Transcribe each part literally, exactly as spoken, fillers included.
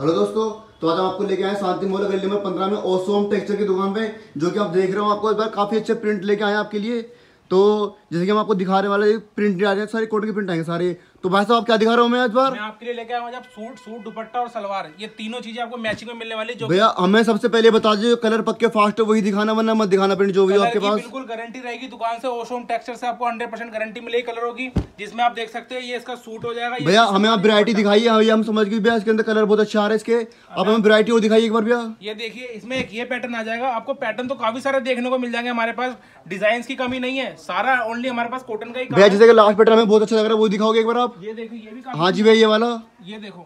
Hello दोस्तों, तो आज हम आपको लेके आए शांति मोहल्ला गली नंबर पंद्रह में ओशो ओम टेक्सचर की दुकान पे, जो कि आप देख रहे हो। आपको इस बार काफ़ी अच्छे प्रिंट लेके आए हैं आपके लिए। तो जैसे कि हम आपको दिखाने वाले प्रिंट आ रहे हैं, सारे कोटन के प्रिंट आएंगे सारे। तो भाई साहब, आप क्या दिखा रहे हो हमें आज बार? मैं आपके लिए लेके आया हूं जब सूट सूट दुपट्टा और सलवार, ये तीनों चीजें आपको मैचिंग में मिलने वाली। जो भैया हमें सबसे पहले बता दीजिए, कलर पक्के फास्ट वही दिखाना, वरना मत दिखाना प्रिंट जो भी आपके पास। बिल्कुल गारंटी रहेगी दुकान से, ओशो ओम टेक्सचर से आपको हंड्रेड परसेंट गारंटी मिलेगी कलरों की। जिसमें आप देख सकते हैं ये इसका सूट हो जाएगा। भैया हमें आप वैरायटी दिखाइए, हम समझ गए भैया इसके अंदर कलर बहुत अच्छा आ रहा है इसके। आप हमें वैरायटी और दिखाइए एक बार भैया। ये देखिए, इसमें एक ये पैटर्न आ जाएगा। आपको पैटर्न तो काफी सारे देखने को मिल जाएंगे, हमारे पास डिजाइन की कमी नहीं है, सारा ओनली हमारे पास कॉटन का ही। भैया जैसे लास्ट पैटर्न हमें बहुत अच्छा लग रहा है, वो दिखाओगे एक बार आप। ये देखो, ये भी काफी। हाँ जी भैया, ये वाला, ये देखो,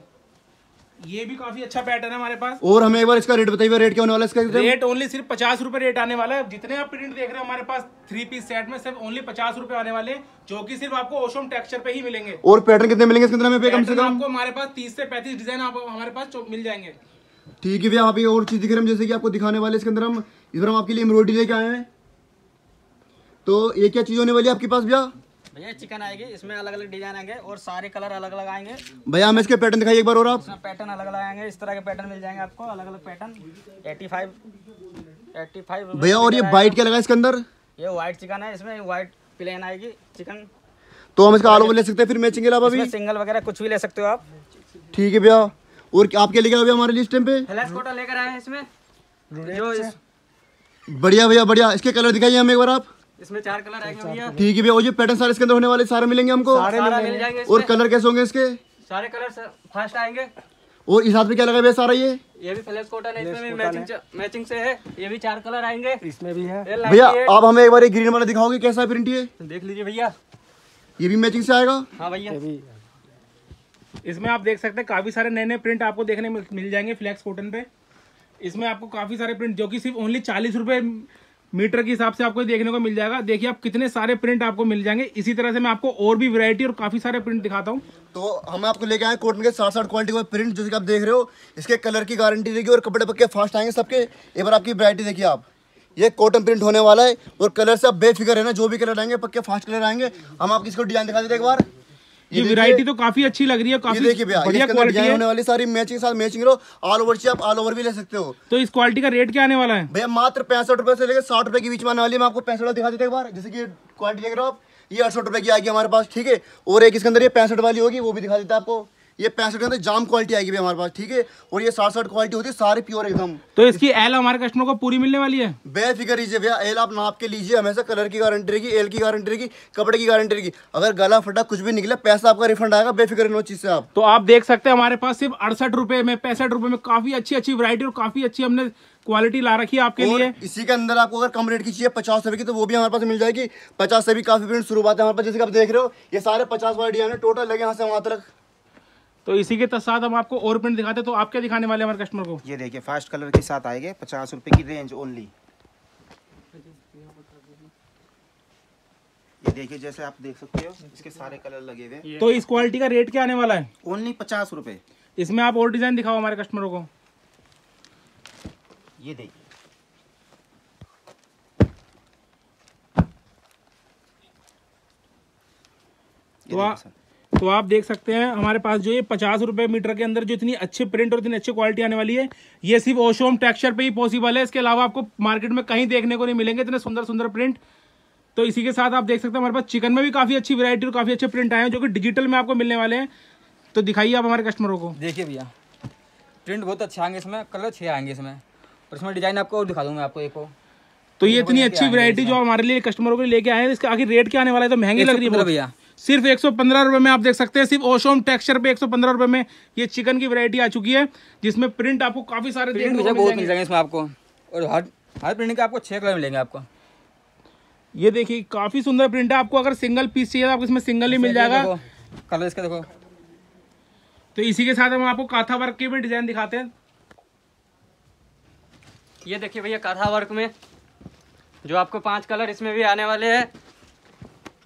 ये भी काफी अच्छा पैटर्न है हमारे पास। और हमें एक बार इसका रेट बताइए, रेट क्या होने वाला है इसका? रेट ओनली सिर्फ पचास रुपए रेट आने वाला है। जितने आप प्रिंट देख रहे हो हमारे पास थ्री पीस सेट में, सिर्फ ओनली पचास रुपए आने वाले, जो कि सिर्फ आपको ओशो ओम टेक्सचर पे ही मिलेंगे। और पैटर्न कितने मिलेंगे इसके अंदर हमें? कम से कम आपको हमारे पास तीस से पैंतीस डिजाइन आप हमारे पास मिल जाएंगे। ठीक है भैया, आप ये और चीज दिख रहे हैं जैसे कि आपको दिखाने वाले। इसके अंदर हम इस बार हम आपके लिए एम्ब्रॉयडरी लेके आए हैं। तो ये क्या चीज होने वाली है आपके पास भैया? भैया चिकन आएगी, इसमें अलग अलग डिजाइन आएंगे और सारे कलर अलग अलग आएंगे। भैया हमें इसके पैटर्न दिखाइए एक बार और आप। पैटर्न अलग अलग आएंगे, इस तरह के पैटर्न मिल जाएंगे आपको, अलग अलग पैटर्न। पचासी पचासी भैया। और ये व्हाइट क्या लगा इसके अंदर? ये व्हाइट चिकन है, इसमें व्हाइट प्लेन आएगी चिकन। तो हम इसका आलू ले सकते हैं फिर मैचिंग के अलावा भी? सिंगल वगैरह कुछ भी ले सकते हो आप। ठीक है भैया, और आपके लेकर अभी हमारे लिए इस टाइम पे फ्लेक्स कॉटन लेकर आए हैं इसमें। बढ़िया भैया, बढ़िया। इसके कलर दिखाइए हमें एक बार आप। इसमें चार कलर आएंगे भैया। ठीक है भैया, और ये पैटर्न सारे इसके अंदर होने वाले सारे मिलेंगे हमको? सारे मिल जाएंगे। और कलर कैसे होंगे इसके? सारे कलर फास्ट आएंगे। और इस हाथ में क्या लगा भैया सारा? ये ये भी फ्लेक्स कॉटन है, इसमें भी मैचिंग मैचिंग से है। ये भी चार कलर आएंगे, इसमें भी है। भैया आप हमें एक बार ग्रीन वाला दिखाओगे, कैसा है प्रिंट ये? देख लीजिए भैया, ये भी मैचिंग से आएगा। हाँ भैया, इसमें आप देख सकते हैं काफी सारे नए नए प्रिंट आपको देखने मिल जाएंगे फ्लेक्स कॉटन पे। इसमें आपको काफी सारे प्रिंट, जो कि सिर्फ ओनली चालीस रुपए मीटर के हिसाब से आपको देखने को मिल जाएगा। देखिए आप कितने सारे प्रिंट आपको मिल जाएंगे। इसी तरह से मैं आपको और भी वैरायटी और काफी सारे प्रिंट दिखाता हूँ। तो हम आपको लेके आए कॉटन के साठ साठ क्वालिटी का प्रिंट, जो कि आप देख रहे हो। इसके कलर की गारंटी रहेगी और कपड़े पक्के फास्ट आएंगे सबके। एक बार आपकी वैरायटी देखिए आप, ये कॉटन प्रिंट होने वाला है। और कलर से आप बेफिक्र है ना, जो भी कलर आएंगे पक्के फास्ट कलर आएंगे। हम आपको इसको डिजाइन दिखा देते एक बार। ये वैरायटी तो काफी अच्छी लग रही है, काफी बढ़िया क्वालिटी है। होने वाली सारी मैचिंग साथ मैचिंग लो, ऑल ओवर चाहिए आप ऑल ओवर भी ले सकते हो। तो इस क्वालिटी का रेट क्या आने वाला है भैया? मात्र पैंसठ रुपए से लेकर साठ रुपए के बीच में आने वाली है। मैं आपको पैंसठ दिखा देते एक बार। जैसे कि क्वालिटी देख रहे हो आप, ये अड़सठ रुपए की आएगी हमारे पास। ठीक है, और एक इसके अंदर ये पैंसठ वाली होगी, वो भी दिखा देते हैं आपको। ये पैंसठ के अंदर जाम क्वालिटी आएगी भैया हमारे पास। ठीक है, और ये साठ साठ क्वालिटी होती है, सारे प्योर एकदम। तो इसकी एल हमारे कस्टमर को पूरी मिलने वाली है। बेफिक्र लीजिए भैया, एल आप नाप के लीजिए। हमेशा कलर की गारंटी रहेगी, एल की गारंटी रहेगी, कपड़े की गारंटी रहेगी। अगर गला फटा कुछ भी निकला, पैसा आपका रिफंड आएगा, बेफिक्र नो चीज से आप। तो आप देख सकते हैं हमारे पास सिर्फ अड़सठ रुपए में, पैंसठ रुपए में काफी अच्छी अच्छी वैरायटी और काफी अच्छी हमने क्वालिटी ला रखी है आपके लिए। इसी के अंदर आपको अगर कम रेट की चाहिए पचास रुपए की, तो वो भी हमारे पास मिल जाएगी। पचास से भी काफी प्रिंट शुरुआत है हमारे पास, जैसे आप देख रहे हो। ये सारे पचास वाले डिजाइन टोटल लगे यहाँ से वहां तक। तो इसी के साथ हम आपको और प्रिंट दिखाते हैं। तो आप क्या दिखाने वाले हमारे कस्टमर को? ये देखिए, फास्ट कलर के साथ आएंगे, पचास रुपए की रेंज ओनली। ये देखिए, जैसे आप देख सकते हो इसके सारे कलर लगे हुए। तो इस क्वालिटी का रेट क्या आने वाला है? ओनली पचास रुपए। इसमें आप और डिजाइन दिखाओ हमारे कस्टमरों को। ये देखिए, तो तो आप देख सकते हैं हमारे पास जो ये पचास रुपए मीटर के अंदर जो इतनी अच्छे प्रिंट और इतनी अच्छी क्वालिटी आने वाली है, ये सिर्फ ओशो ओम टेक्सचर पे ही पॉसिबल है। इसके अलावा आपको मार्केट में कहीं देखने को नहीं मिलेंगे इतने सुंदर सुंदर प्रिंट। तो इसी के साथ आप देख सकते हैं हमारे पास चिकन में भी काफी अच्छी वैरायटी और काफी अच्छे प्रिंट आए हैं, जो कि डिजिटल में आपको मिलने वाले हैं। तो दिखाइए आप हमारे कस्टमरों को। देखिए भैया, प्रिंट बहुत अच्छे आएंगे इसमें, कलर छः आएंगे इसमें, और इसमें डिजाइन आपको और दिखा दूंगा आपको एक। तो ये इतनी अच्छी वैरायटी जो हमारे लिए कस्टमरों को लेके आए हैं, इसका आखिर रेट क्या आने वाला है? तो महंगी लग रही है भैया, सिर्फ एक सौ पंद्रह रुपये में आप देख सकते हैं। सिर्फ ओशो ओम टेक्सचर पे एक सौ पंद्रह रुपये में ये चिकन की वैरायटी आ चुकी है, जिसमें प्रिंट आपको काफी सारे देखने को मिल जाएंगे इसमें आपको। और हर हर प्रिंट के आपको छह कलर मिलेंगे आपको। ये देखिए, काफी सुंदर प्रिंट है। आपको अगर सिंगल पीस चाहिए तो आपको इसमें सिंगल ही मिल जाएगा। कलर इसका देखो। तो इसी के साथ हम आपको कांथा वर्क के भी डिजाइन दिखाते हैं। ये देखिए भैया, कांथा वर्क में जो आपको पांच कलर इसमें भी आने वाले हैं।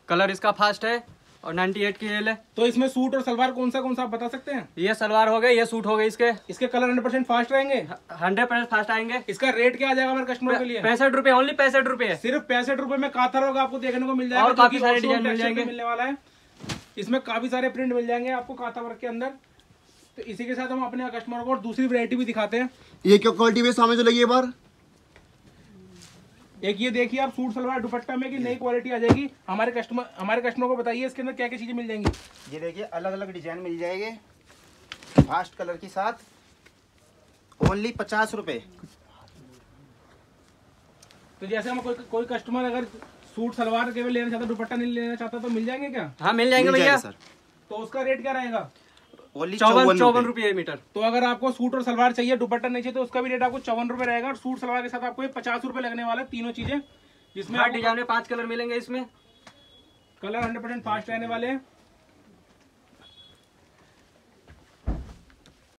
कलर इसका फास्ट है और अट्ठानवे की एल है। तो इसमें सूट और सलवार कौन सा कौन सा आप बता सकते हैं? ये सलवार हो गए, ये सूट हो गए। इसके इसके कलर हंड्रेड परसेंट फास्ट रहेंगे, हंड्रेड परसेंट फास्ट आएंगे। इसका रेट क्या आ जाएगा हमारे कस्टमर के लिए? पैंसठ रुपए, ओनली पैंसठ रुपए। सिर्फ पैंसठ रुपए में काथर होगा आपको देखने को मिल जाएगा, और काफी सारे डिजाइन मिल जाएंगे, मिलने वाला है। इसमें काफी सारे प्रिंट मिल जाएंगे आपको काथा वर्क के अंदर। तो इसी के साथ हम अपने कस्टमर को और दूसरी वैरायटी भी दिखाते हैं। ये क्या क्वालिटी में सामने जो लगी है बार, एक ये देखिए आप सूट सलवार दुपट्टा में कि नई क्वालिटी आ जाएगी। हमारे कस्टमर हमारे कस्टमर को बताइए इसके अंदर क्या क्या चीजें मिल जाएंगी। ये देखिए अलग अलग डिजाइन मिल जाएंगे फास्ट कलर के साथ, ओनली पचास रुपए। तो जैसे हम कोई कोई कस्टमर अगर सूट सलवार केवल लेना चाहता, दुपट्टा नहीं लेना चाहता, तो मिल जाएंगे क्या? हाँ मिल जाएंगे भैया। तो उसका रेट क्या रहेगा? चौवन चौवन रुपये मीटर। तो अगर आपको सूट और सलवार चाहिए, दुपट्टा नहीं चाहिए, तो उसका भी रेट आपको चौवन रुपये रहेगा। और सूट सलवार के साथ आपको पचास रुपये लगने वाला है तीनों चीजें, जिसमें आठ डिजाइन में पांच कलर मिलेंगे। इसमें कलर हंड्रेड परसेंट फास्ट रहने वाले हैं।